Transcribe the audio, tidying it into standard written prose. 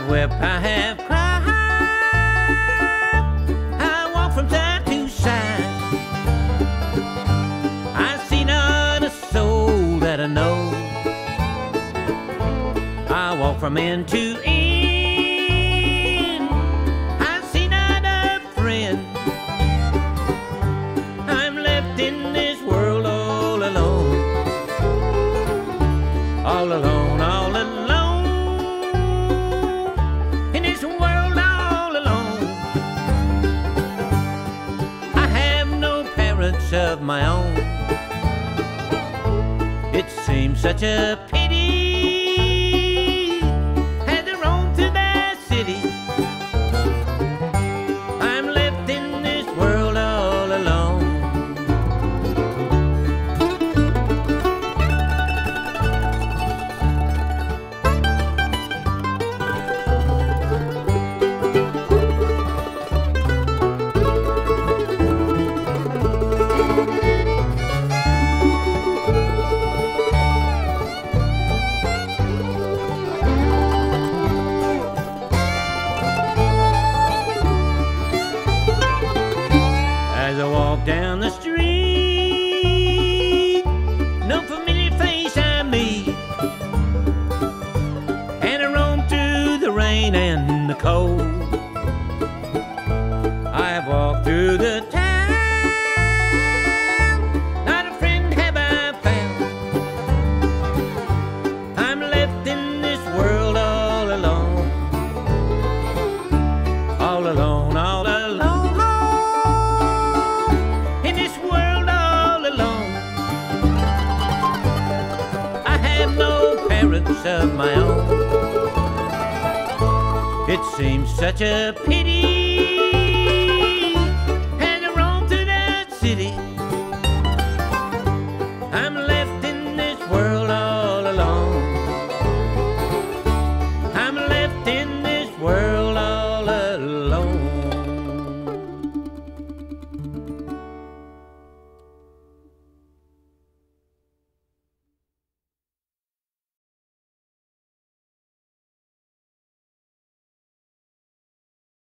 my whip I have cried. I walk from side to side. I see not a soul that I know. I walk from end to end. I see not a friend. I'm left in this world all alone. All alone, all alone. Of my own. It seems such a pity had to roam through their city. I'm left in this world all alone. Down the street, no familiar face I meet, and I roam through the rain and the cold. I walk through the town, not a friend have I found. I'm left in this world all alone, all alone, all alone. Of my own. It seems such a pity.